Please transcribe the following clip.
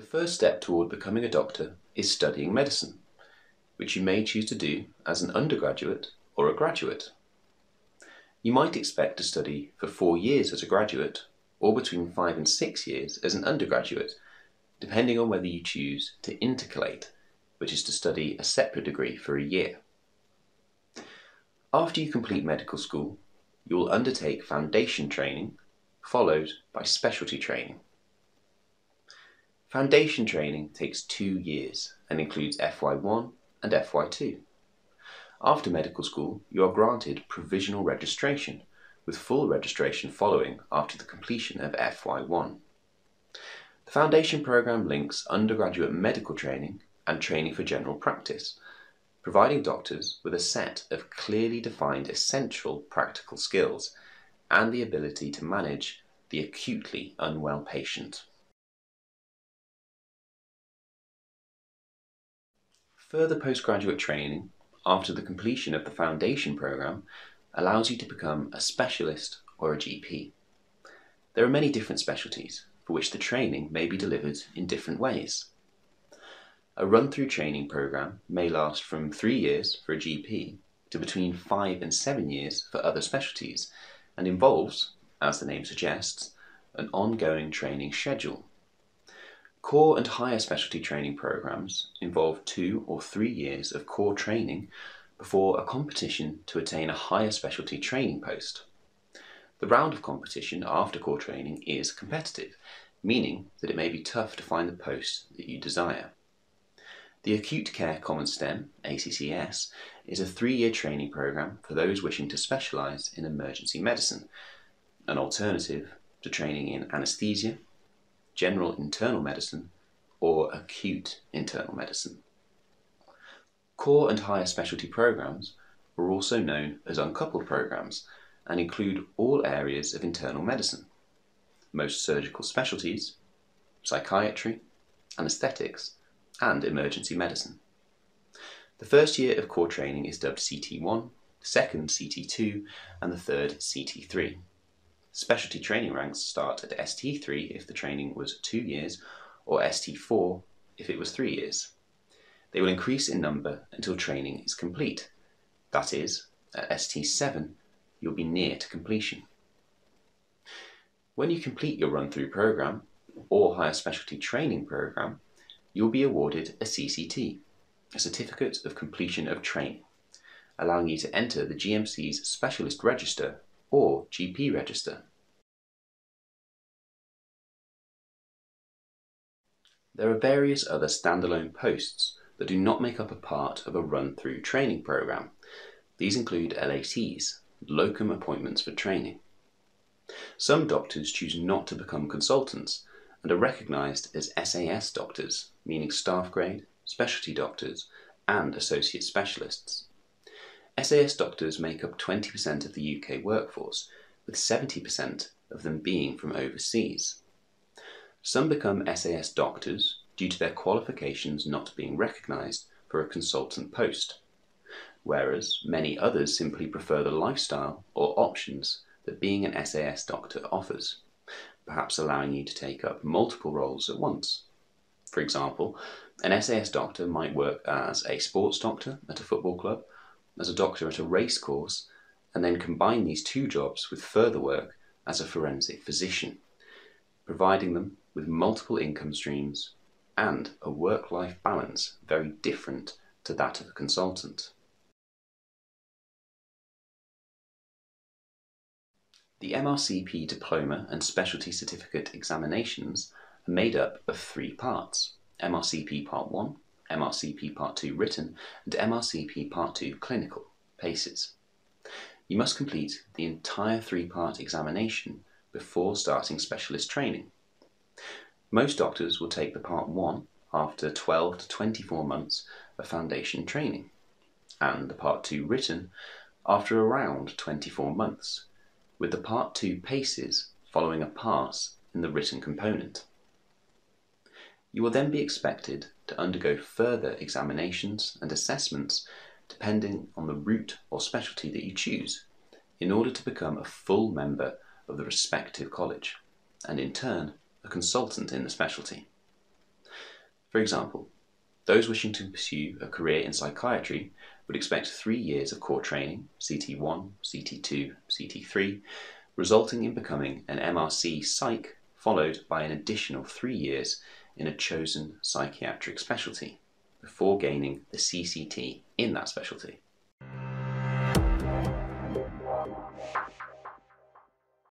The first step toward becoming a doctor is studying medicine, which you may choose to do as an undergraduate or a graduate. You might expect to study for 4 years as a graduate or between 5 and 6 years as an undergraduate, depending on whether you choose to intercalate, which is to study a separate degree for a year. After you complete medical school, you will undertake foundation training, followed by specialty training. Foundation training takes 2 years and includes FY1 and FY2. After medical school, you are granted provisional registration, with full registration following after the completion of FY1. The foundation program links undergraduate medical training and training for general practice, providing doctors with a set of clearly defined essential practical skills and the ability to manage the acutely unwell patient. Further postgraduate training after the completion of the foundation program allows you to become a specialist or a GP. There are many different specialties for which the training may be delivered in different ways. A run-through training program may last from 3 years for a GP to between 5 and 7 years for other specialties and involves, as the name suggests, an ongoing training schedule. Core and higher specialty training programs involve 2 or 3 years of core training before a competition to attain a higher specialty training post. The round of competition after core training is competitive, meaning that it may be tough to find the post that you desire. The Acute Care Common STEM, ACCS, is a 3-year training program for those wishing to specialise in emergency medicine, an alternative to training in anaesthesia, general internal medicine, or acute internal medicine. Core and higher specialty programs are also known as uncoupled programs and include all areas of internal medicine, most surgical specialties, psychiatry, anaesthetics, and emergency medicine. The first year of core training is dubbed CT1, the second CT2, and the third CT3. Specialty training ranks start at ST3 if the training was 2 years, or ST4 if it was 3 years. They will increase in number until training is complete. That is, at ST7, you'll be near to completion. When you complete your run-through program or higher specialty training program, you'll be awarded a CCT, a Certificate of Completion of Training, allowing you to enter the GMC's Specialist Register or GP Register. There are various other standalone posts that do not make up a part of a run-through training program. These include LATs, locum appointments for training. Some doctors choose not to become consultants and are recognised as SAS doctors, meaning staff grade, specialty doctors, and associate specialists. SAS doctors make up 20% of the UK workforce, with 70% of them being from overseas. Some become SAS doctors due to their qualifications not being recognised for a consultant post, whereas many others simply prefer the lifestyle or options that being an SAS doctor offers, perhaps allowing you to take up multiple roles at once. For example, an SAS doctor might work as a sports doctor at a football club, as a doctor at a race course, and then combine these two jobs with further work as a forensic physician, providing them with multiple income streams and a work-life balance very different to that of a consultant. The MRCP diploma and specialty certificate examinations are made up of 3 parts, MRCP Part 1, MRCP Part 2 written, and MRCP Part 2 clinical, PACES. You must complete the entire 3-part examination before starting specialist training. Most doctors will take the Part 1 after 12 to 24 months of foundation training, and the Part 2 written after around 24 months, with the Part 2 PACES following a pass in the written component. You will then be expected to undergo further examinations and assessments depending on the route or specialty that you choose in order to become a full member of the respective college and in turn a consultant in the specialty. For example, those wishing to pursue a career in psychiatry would expect 3 years of core training, CT1, CT2, CT3, resulting in becoming an MRC psych, followed by an additional 3 years in a chosen psychiatric specialty, before gaining the CCT in that specialty.